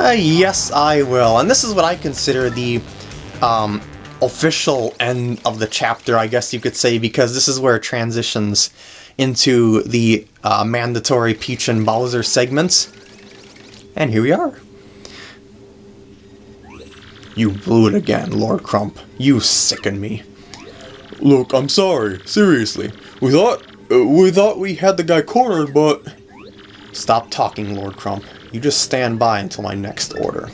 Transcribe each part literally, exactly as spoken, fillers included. Uh, yes, I will. And this is what I consider the um, official end of the chapter, I guess you could say, because this is where it transitions into the uh, mandatory Peach and Bowser segments. And here we are. You blew it again, Lord Crump. You sicken me. Look, I'm sorry. Seriously. We thought, uh, we thought we had the guy cornered, but... Stop talking, Lord Crump. You just stand by until my next order.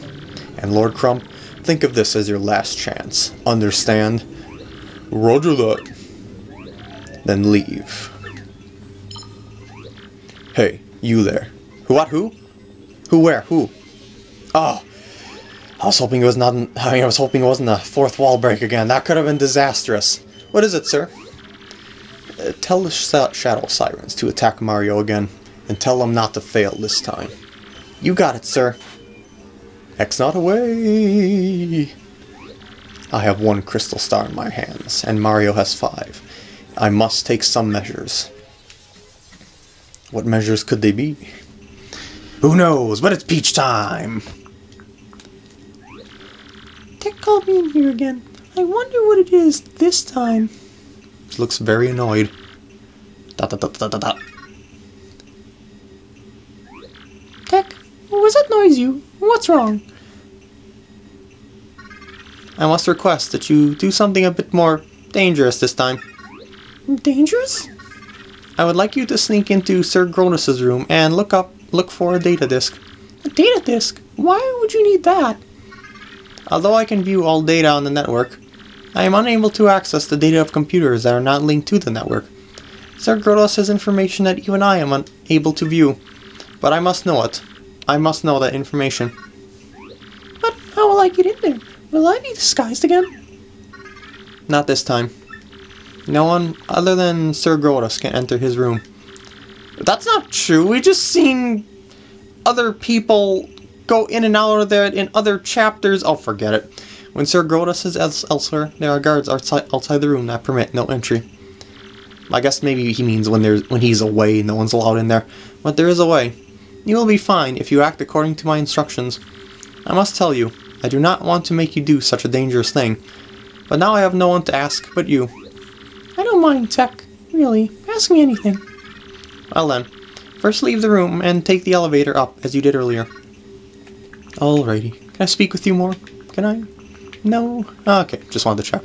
And Lord Crump, think of this as your last chance. Understand? Roger that. Then leave. Hey, you there. Who what? Who? Who where? Who? Oh. I was hoping it was not an, I mean, I was hoping it wasn't a fourth wall break again. That could have been disastrous. What is it, sir? Uh, tell the sh Shadow Sirens to attack Mario again. And tell them not to fail this time. You got it, sir. X-Naut away! I have one crystal star in my hands, and Mario has five. I must take some measures. What measures could they be? Who knows, but it's Peach time! Tech called me in here again. I wonder what it is this time. She looks very annoyed. Dot dot dot dot dot dot. Tech, was that noise you? What's wrong? I must request that you do something a bit more dangerous this time. Dangerous? I would like you to sneak into Sir Grodus' room and look up, look for a data disk. A data disk? Why would you need that? Although I can view all data on the network, I am unable to access the data of computers that are not linked to the network. Sir Grodus has information that you and I am unable to view. But I must know it. I must know that information. But how will I get in there? Will I be disguised again? Not this time. No one other than Sir Grodus can enter his room. That's not true. We just seen other people go in and out of there in other chapters. Oh, forget it. When Sir Grodus is elsewhere, there are guards outside, outside the room that permit no entry. I guess maybe he means when there's when he's away and no one's allowed in there. But there is a way. You will be fine if you act according to my instructions. I must tell you, I do not want to make you do such a dangerous thing. But now I have no one to ask but you. I don't mind, Tech. Really. Ask me anything. Well then, first leave the room and take the elevator up, as you did earlier. Alrighty. Can I speak with you more? Can I? No? Okay, just wanted to check.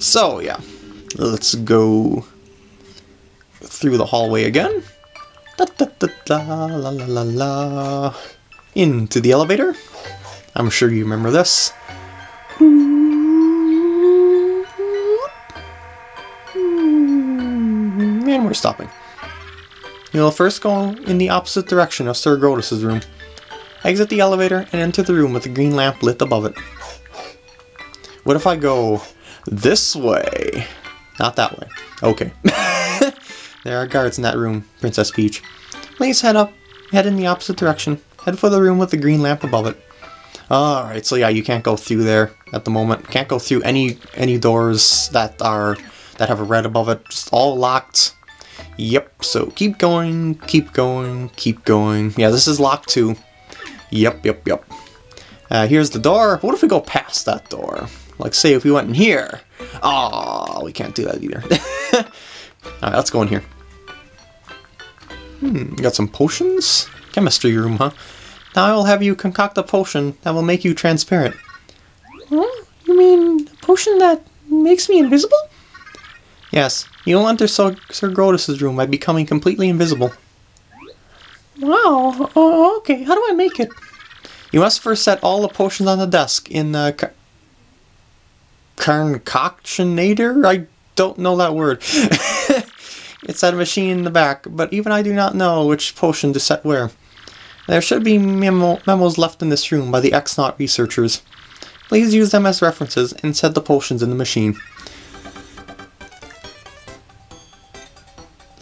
So, yeah. Let's go through the hallway again. Da, da, da, da, la, la, la, la. Into the elevator. I'm sure you remember this. And we're stopping. You'll first go in the opposite direction of Sir Grodus' room. Exit the elevator and enter the room with the green lamp lit above it. What if I go this way? Not that way. Okay. There are guards in that room, Princess Peach. Please head up, head in the opposite direction. Head for the room with the green lamp above it. Alright, so yeah, you can't go through there at the moment. Can't go through any any doors that are that have a red above it. Just all locked. Yep, so keep going, keep going, keep going. Yeah, this is locked too. Yep, yep, yep. Uh, here's the door. What if we go past that door? Like, say if we went in here. Oh, we can't do that either. Alright, let's go in here. Hmm, got some potions? Chemistry room, huh? Now I will have you concoct a potion that will make you transparent. Huh? You mean a potion that makes me invisible? Yes, you will enter Sir, Sir Grodus' room by becoming completely invisible. Wow, oh, okay, how do I make it? You must first set all the potions on the desk in the... Uh, concoctionator? I don't know that word. It's at a machine in the back, but even I do not know which potion to set where. There should be memo memos left in this room by the X-Naut researchers. Please use them as references and set the potions in the machine.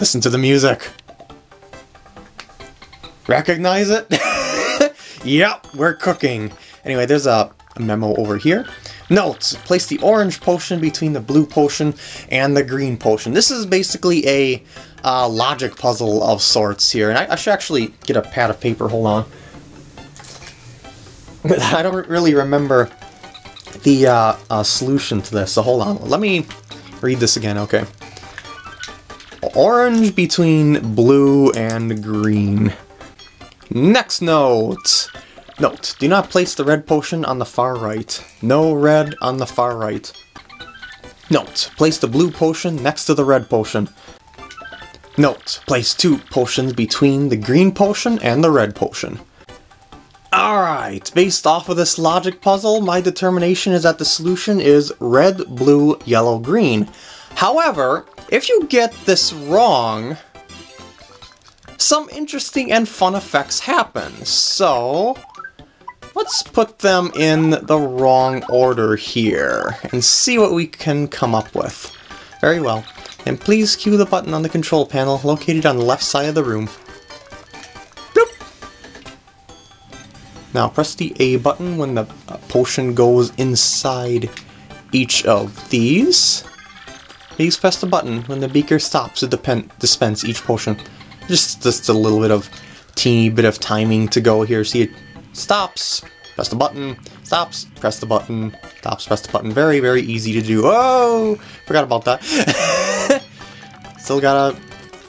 Listen to the music. Recognize it? Yep, we're cooking. Anyway, there's a memo over here. Note, place the orange potion between the blue potion and the green potion. This is basically a uh, logic puzzle of sorts here. And I, I should actually get a pad of paper, hold on. I don't really remember the uh, uh, solution to this, so hold on. Let me read this again, okay. Orange between blue and green. Next note! Note, do not place the red potion on the far right. No red on the far right. Note, place the blue potion next to the red potion. Note, place two potions between the green potion and the red potion. Alright, based off of this logic puzzle, my determination is that the solution is red, blue, yellow, green. However, if you get this wrong, some interesting and fun effects happen. So, let's put them in the wrong order here and see what we can come up with. Very well. And please cue the button on the control panel located on the left side of the room. Now press the A button when the potion goes inside each of these. Please press the button when the beaker stops to dispense each potion. Just, just a little bit of teeny bit of timing to go here. See, it stops, press the button, stops, press the button, stops, press the button. Very, very easy to do. Oh, forgot about that. Still gotta,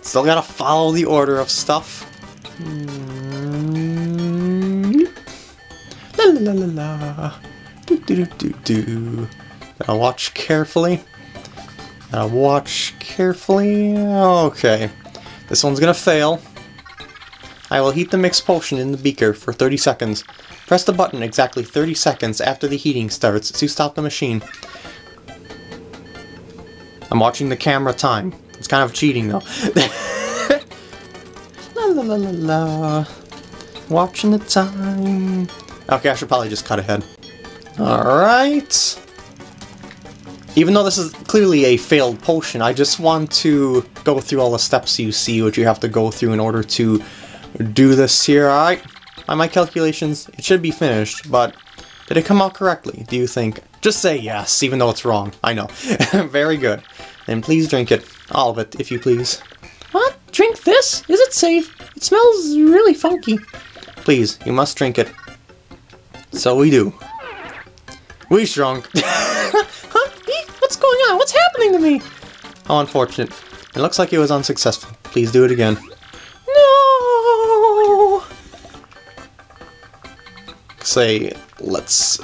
still gotta follow the order of stuff. La la la, do do do do do. Now watch carefully. Now watch carefully. Okay, this one's gonna fail. I will heat the mixed potion in the beaker for thirty seconds. Press the button exactly thirty seconds after the heating starts to stop the machine. I'm watching the camera time. It's kind of cheating though. La la la la la. Watching the time. Okay, I should probably just cut ahead. Alright. Even though this is clearly a failed potion, I just want to go through all the steps you see, what you have to go through in order to do this here. Alright, by my calculations, it should be finished, but did it come out correctly, do you think? Just say yes, even though it's wrong. I know. Very good. And please drink it. All of it, if you please. What? Drink this? Is it safe? It smells really funky. Please, you must drink it. So we do. We shrunk. Huh? What's going on? What's happening to me? How unfortunate. It looks like it was unsuccessful. Please do it again. No. Say, let's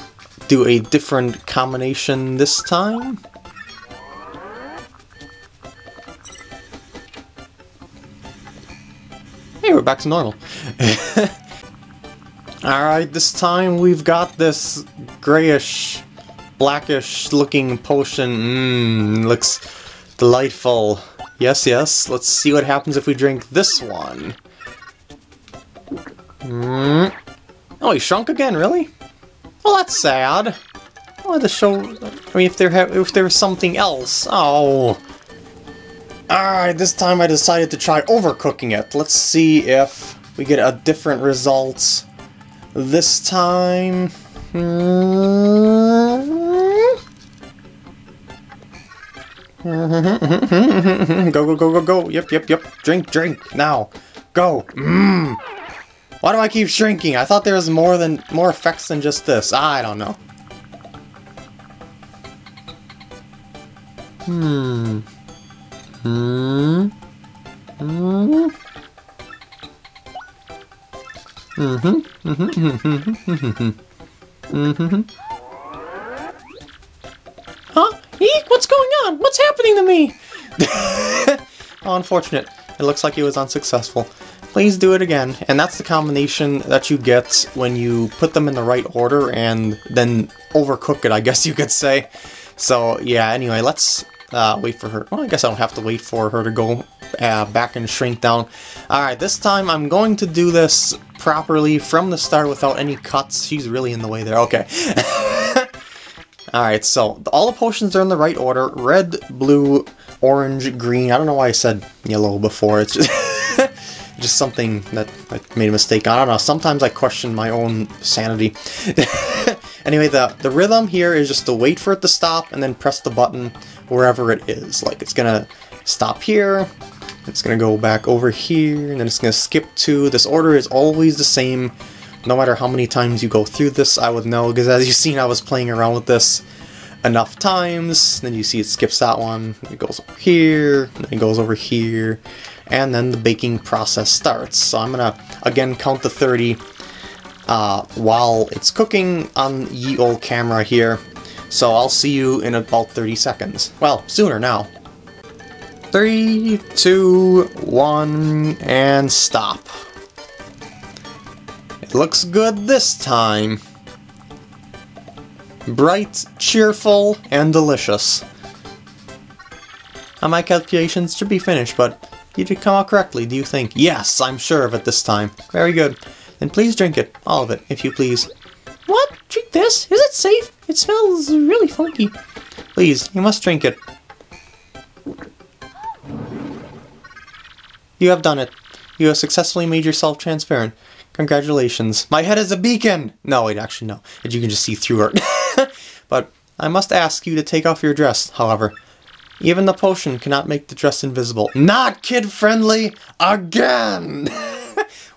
do a different combination this time. Hey, we're back to normal. Alright, this time we've got this grayish, blackish looking potion. Mmm, looks delightful. Yes, yes, let's see what happens if we drink this one. Mmm. Oh, he shrunk again, really? Well, that's sad. I wanted to show, I mean, if there, ha if there was something else. Oh. Alright, this time I decided to try overcooking it. Let's see if we get a different result. This time... go, go, go, go, go. Yep, yep, yep. Drink, drink. Now. Go. Mm. Why do I keep shrinking? I thought there was more than more effects than just this. I don't know. Hmm. Hmm. Hmm. Mm-hmm, mm-hmm, mm-hmm, mm-hmm, mm-hmm. Huh? Eek, what's going on? What's happening to me? Oh, unfortunate. It looks like it was unsuccessful. Please do it again. And that's the combination that you get when you put them in the right order and then overcook it, I guess you could say. So, yeah, anyway, let's uh, wait for her. Well, I guess I don't have to wait for her to go uh, back and shrink down. Alright, this time I'm going to do this properly from the start without any cuts. She's really in the way there. Okay. Alright, so all the potions are in the right order. Red, blue, orange, green. I don't know why I said yellow before. It's just, just something that I made a mistake on. I don't know. Sometimes I question my own sanity. Anyway, the, the rhythm here is just to wait for it to stop and then press the button wherever it is. Like, it's gonna stop here. It's gonna go back over here, and then it's gonna skip to. This order is always the same no matter how many times you go through this, I would know, because as you've seen, I was playing around with this enough times. Then you see it skips that one, it goes over here, and it goes over here, and then the baking process starts. So I'm gonna, again, count the thirty uh, while it's cooking on ye old camera here. So I'll see you in about thirty seconds. Well, sooner now. Three, two, one, and stop. It looks good this time. Bright, cheerful, and delicious. On my calculations, should be finished, but did it come out correctly, do you think? Yes, I'm sure of it this time. Very good. Then please drink it, all of it, if you please. What? Drink this? Is it safe? It smells really funky. Please, you must drink it. You have done it. You have successfully made yourself transparent. Congratulations. My head is a beacon! No, wait, actually, no. You can just see through it. But I must ask you to take off your dress, however. Even the potion cannot make the dress invisible. Not kid-friendly again!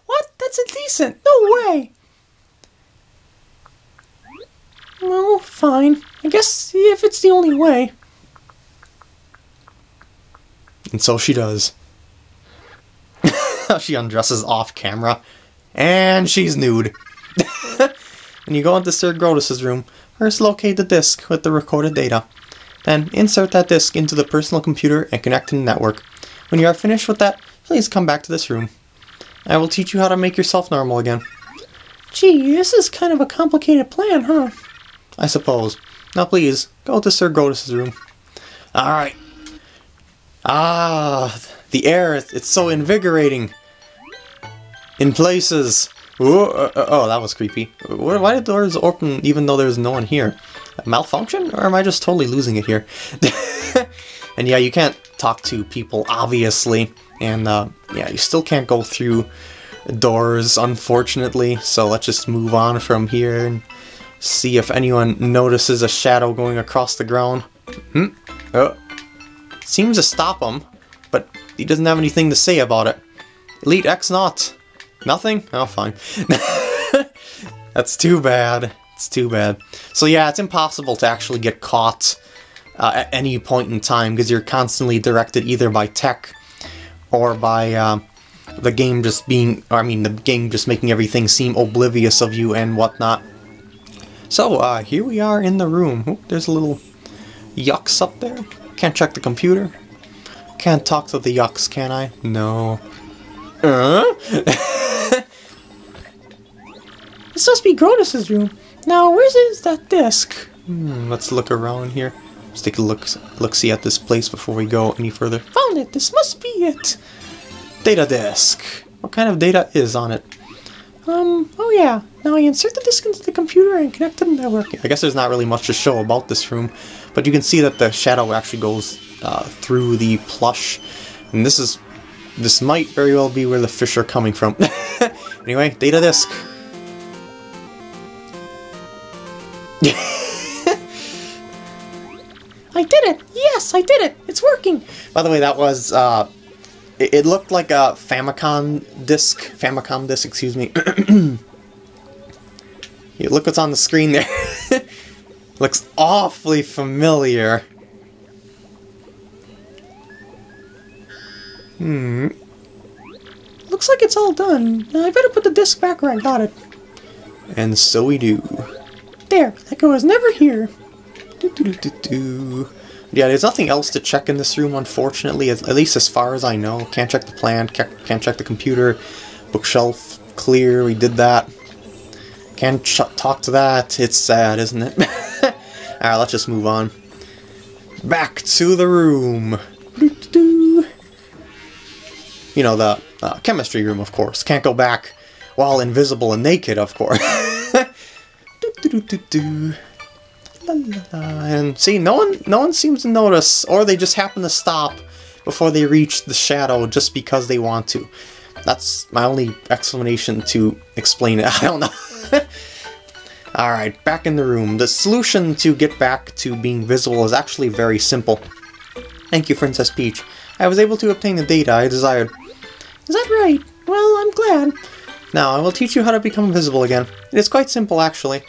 What? That's indecent. No way! Well, fine. I guess if it's the only way. And so she does. She undresses off camera. And she's nude. When you go into Sir Grodus' room, first locate the disk with the recorded data. Then insert that disk into the personal computer and connect to the network. When you are finished with that, please come back to this room. I will teach you how to make yourself normal again. Gee, this is kind of a complicated plan, huh? I suppose. Now please, go to Sir Grodus' room. Alright. Ah, the air, it's so invigorating. In places. Ooh, uh, oh, that was creepy. Why did doors open even though there's no one here? Malfunction? Or am I just totally losing it here? And yeah, you can't talk to people, obviously. And uh, yeah, you still can't go through doors, unfortunately. So let's just move on from here and see if anyone notices a shadow going across the ground. Hmm? Oh. Seems to stop him, but he doesn't have anything to say about it. Elite X-Naut. Nothing? Oh, fine. That's too bad. It's too bad. So yeah, it's impossible to actually get caught uh, at any point in time, because you're constantly directed either by Tech or by uh, the game just being, or I mean, the game just making everything seem oblivious of you and whatnot. So uh, here we are in the room. Ooh, there's a little yucks up there. Can't check the computer. Can't talk to the yucks, can I? No. Uh? This must be Grodus' room. Now, where is that disc? Hmm, let's look around here. Let's take a look, look-see at this place before we go any further. Found it! This must be it! Data disk. What kind of data is on it? Um, oh yeah. Now I insert the disk into the computer and connect to the network. I guess there's not really much to show about this room, but you can see that the shadow actually goes uh, through the plush. And this is... this might very well be where the fish are coming from. Anyway, data disk. I did it! Yes, I did it! It's working! By the way, that was, uh... It, it looked like a Famicom disc. Famicom disc, excuse me. You look what's on the screen there. Looks awfully familiar. Hmm. Looks like it's all done. I better put the disc back where I got it. And so we do. There, Echo is never here. Do, do, do, do, do. Yeah, there's nothing else to check in this room, unfortunately, at least as far as I know. Can't check the plan, can't check the computer. Bookshelf, clear, we did that. Can't ch talk to that. It's sad, isn't it? Alright, let's just move on. Back to the room. Do, do, do. You know, the uh, chemistry room, of course. Can't go back while invisible and naked, of course. Do, do, do. La, la, la. And see, no one, no one seems to notice, or they just happen to stop before they reach the shadow just because they want to. That's my only explanation to explain it. I don't know. All right, back in the room. The solution to get back to being visible is actually very simple. Thank you, Princess Peach. I was able to obtain the data I desired. Is that right? Well, I'm glad. Now, I will teach you how to become visible again. It is quite simple, actually.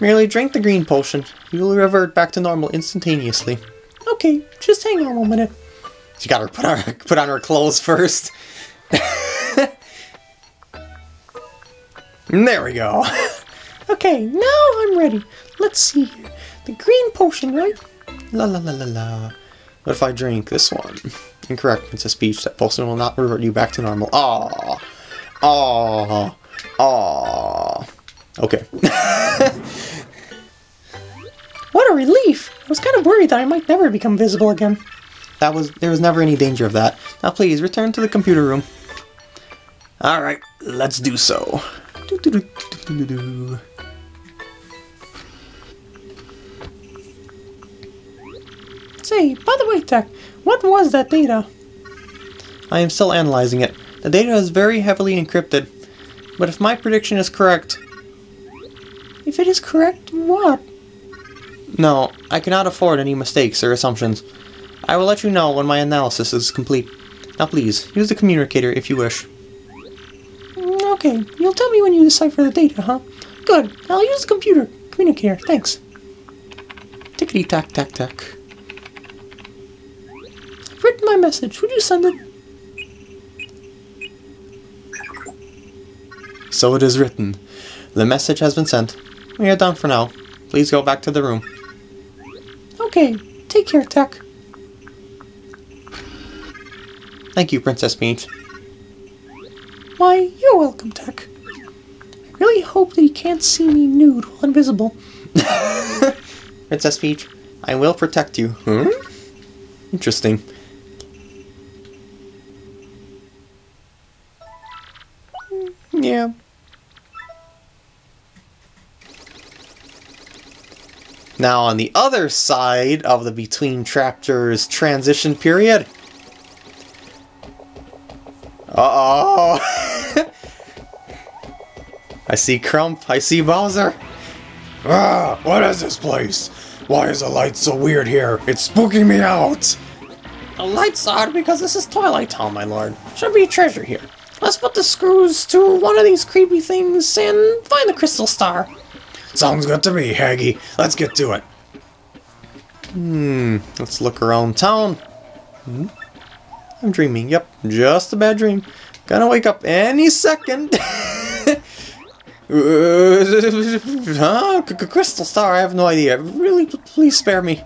Merely drink the green potion. You will revert back to normal instantaneously. Okay, just hang on one minute. She got her put on her, put on her clothes first. There we go. Okay, now I'm ready. Let's see here. The green potion, right? La la la la la. What if I drink this one? Incorrect, Princess Peach. That potion will not revert you back to normal. Aww. Aww. Aww. Okay. What a relief! I was kind of worried that I might never become visible again. That was there was never any danger of that. Now please, return to the computer room. Alright, let's do so. Do, do, do, do, do, do. Say, by the way, Tech, what was that data? I am still analyzing it. The data is very heavily encrypted. But if my prediction is correct... If it is correct, what? No, I cannot afford any mistakes or assumptions. I will let you know when my analysis is complete. Now please, use the communicator if you wish. Okay, you'll tell me when you decipher the data, huh? Good, I'll use the computer. Communicator, thanks. Tickety-tack-tack-tack. I've written my message, would you send it? So it is written. The message has been sent. We are done for now. Please go back to the room. Okay, take care, Tech. Thank you, Princess Peach. Why, you're welcome, Tech. I really hope that he can't see me nude while invisible. Princess Peach, I will protect you. Hmm? Interesting. Yeah. Now on the other side of the between chapters transition period... Uh-oh! I see Crump, I see Bowser! Ah, what is this place? Why is the light so weird here? It's spooking me out! The light's odd because this is Twilight Town, my lord. Should be a treasure here. Let's put the screws to one of these creepy things and find the crystal star. Sounds good to me, Haggy. Let's get to it. Hmm, let's look around town. Hmm? I'm dreaming, yep, just a bad dream. Gonna wake up any second. Huh? Crystal star, I have no idea. Really, please spare me.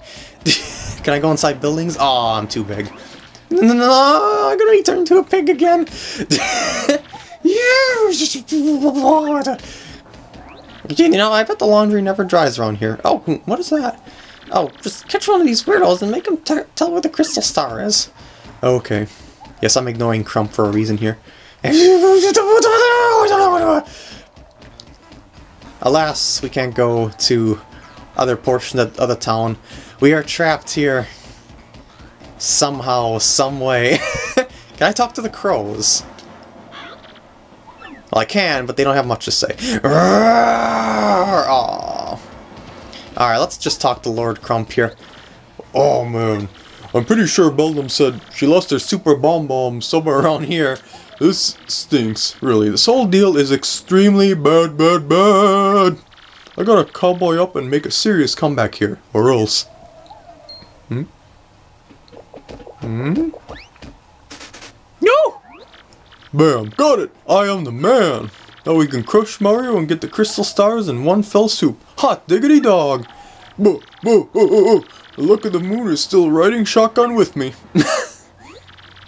Can I go inside buildings? Aw, oh, I'm too big. No, no, no, I'm gonna be turned into a pig again. You know, I bet the laundry never dries around here. Oh, what is that? Oh, just catch one of these weirdos and make them t tell where the crystal star is. Okay. Yes, I'm ignoring Crump for a reason here. Alas, we can't go to other portion of the town. We are trapped here. Somehow, some way. Can I talk to the crows? Well, I can, but they don't have much to say. Alright, let's just talk to Lord Crump here. Oh, man. I'm pretty sure Beldam said she lost her super bomb-bomb somewhere around here. This stinks, really. This whole deal is extremely bad, bad, bad. I gotta cowboy up and make a serious comeback here, or else. Hmm? Hmm? No! Bam, got it! I am the man! Now we can crush Mario and get the crystal stars in one fell swoop. Hot diggity dog! Boo, boo, oh, oh, oh. The look of the moon is still riding shotgun with me.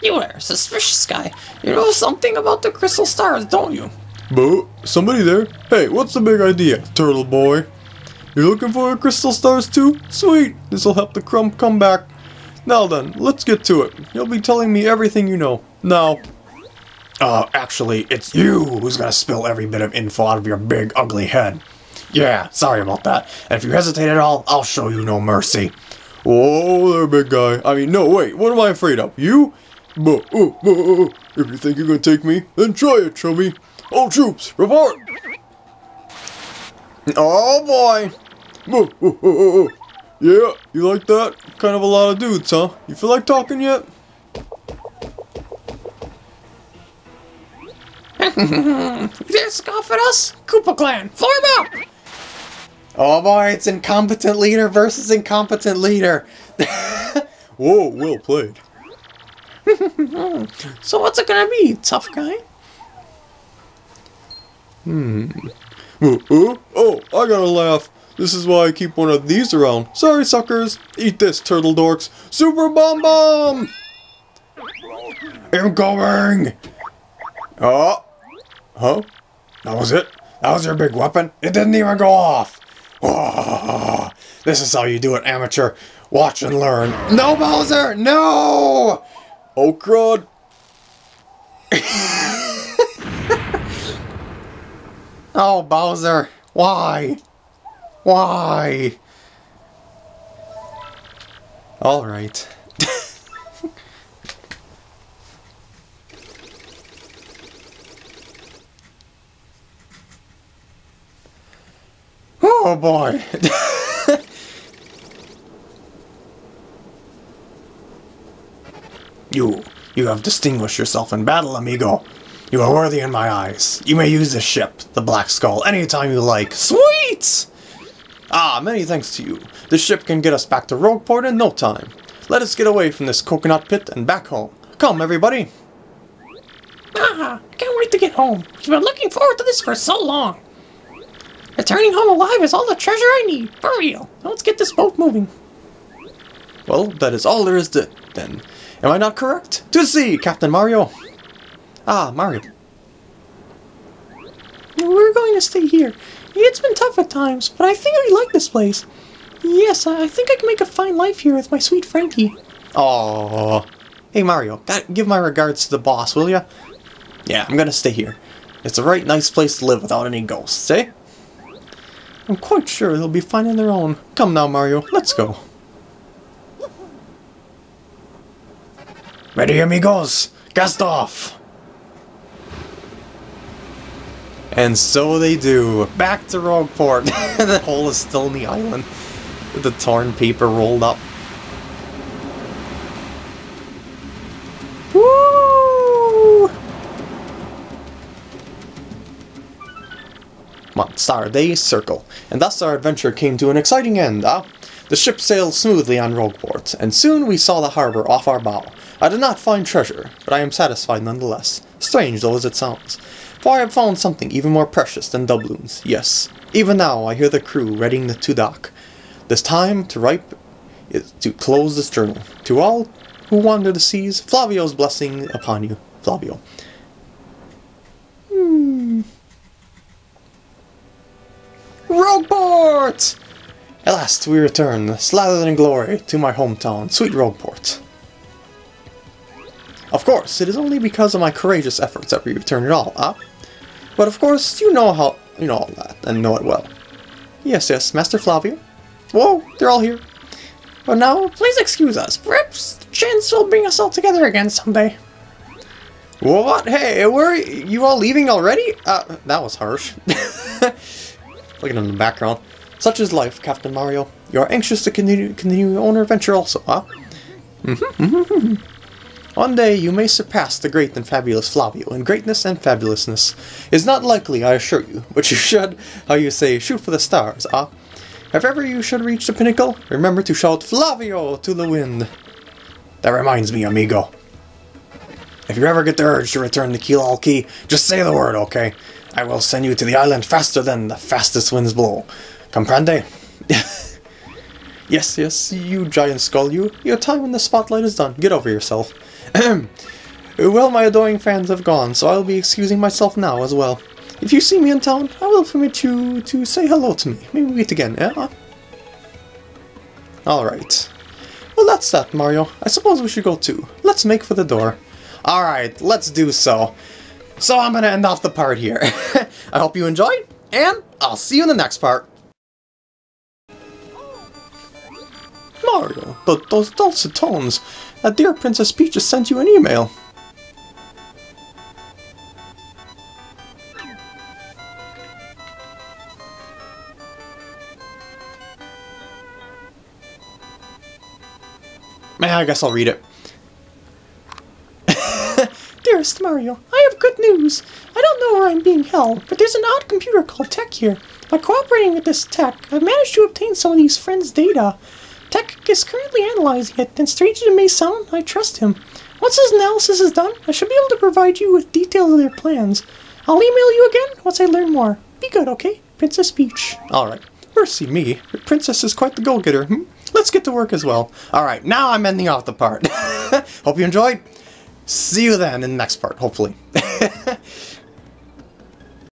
You are a suspicious guy. You know something about the crystal stars, don't you? Boo, somebody there? Hey, what's the big idea, turtle boy? You're looking for a crystal stars too? Sweet, this'll help the Crump come back. Now then, let's get to it. You'll be telling me everything you know. Now. Uh, actually, it's you who's gonna spill every bit of info out of your big, ugly head. Yeah, sorry about that. And if you hesitate at all, I'll show you no mercy. Whoa there, big guy. I mean, no, wait, what am I afraid of? You? Buh, uh, buh, uh. If you think you're gonna take me, then try it, chummy. All troops, report! Oh, boy! Buh, uh, uh, uh. Yeah, you like that? Kind of a lot of dudes, huh? You feel like talking yet? Dare scoff at us? Koopa Clan, form up! Oh boy, it's incompetent leader versus incompetent leader. Whoa, well played. So what's it gonna be, tough guy? Hmm. Ooh, ooh, oh, I gotta laugh. This is why I keep one of these around. Sorry, suckers. Eat this, turtle dorks. Super Bomb Bomb! Incoming! Oh. Huh? That was it? That was your big weapon? It didn't even go off! Oh, this is how you do it, amateur. Watch and learn. No, Bowser! No! Oh, crud. Oh, Bowser. Why? Why? All right. Oh boy. You, you have distinguished yourself in battle, amigo. You are worthy in my eyes. You may use this ship, the Black Skull, anytime you like. Sweet! Ah, many thanks to you. This ship can get us back to Rogueport in no time. Let us get away from this coconut pit and back home. Come, everybody! Ah, I can't wait to get home. I've been looking forward to this for so long. Returning home alive is all the treasure I need, for real. Now let's get this boat moving. Well, that is all there is to it, then. Am I not correct? To sea, Captain Mario! Ah, Mario. We're going to stay here. It's been tough at times, but I think I like this place. Yes, I think I can make a fine life here with my sweet Frankie. Oh, hey Mario, that, give my regards to the boss, will ya? Yeah, I'm gonna stay here. It's a right nice place to live without any ghosts, eh? I'm quite sure they'll be finding their own. Come now, Mario, let's go. Ready, amigos? Cast off! And so they do. Back to Rogueport. The hole is still in the island. With the torn paper rolled up. Woo! Monster Day Circle. And thus our adventure came to an exciting end, huh? The ship sailed smoothly on Rogueport, and soon we saw the harbor off our bow. I did not find treasure, but I am satisfied nonetheless. Strange though as it sounds. For I have found something even more precious than doubloons, yes. Even now I hear the crew readying the to dock. This time to ripe is to close this journal. To all who wander the seas, Flavio's blessing upon you. Flavio. Hmm. Rogueport! At last we return, slathered in glory, to my hometown, sweet Rogueport. Of course, it is only because of my courageous efforts that we return at all, huh? But of course, you know how you know all that, and know it well. Yes, yes, Master Flavio. Whoa, they're all here. But now, please excuse us. Perhaps the chance will bring us all together again someday. What? Hey, where are you all leaving already? Uh, that was harsh. Looking in the background. Such is life, Captain Mario. You are anxious to continue, continue your own adventure also, huh? Mm-hmm, mm-hmm. One day you may surpass the great and fabulous Flavio in greatness and fabulousness. It's not likely, I assure you, but you should, how you say, shoot for the stars, ah? If ever you should reach the pinnacle, remember to shout Flavio to the wind. That reminds me, amigo. If you ever get the urge to return to Keelhaul Key, just say the word, okay? I will send you to the island faster than the fastest winds blow. Comprende? Yes, yes, you giant skull, you. Your time in the spotlight is done. Get over yourself. Well, my adoring fans have gone, so I'll be excusing myself now as well. If you see me in town, I will permit you to say hello to me. Maybe we meet again, eh? Alright. Well, that's that, Mario. I suppose we should go too. Let's make for the door. Alright, let's do so. So I'm gonna end off the part here. I hope you enjoyed, and I'll see you in the next part. Mario, but those dulcet tones. That dear Princess Peach has sent you an email. Man, I guess I'll read it. Dearest Mario, I have good news. I don't know where I'm being held, but there's an odd computer called Tech here. By cooperating with this Tech, I've managed to obtain some of these friends' data. Tech is currently analyzing it, and strange as it may sound, I trust him. Once his analysis is done, I should be able to provide you with details of their plans. I'll email you again once I learn more. Be good, okay? Princess Peach. Alright. Mercy me. Your princess is quite the go-getter. Hmm? Let's get to work as well. Alright, now I'm ending off the part. Hope you enjoyed. See you then in the next part, hopefully.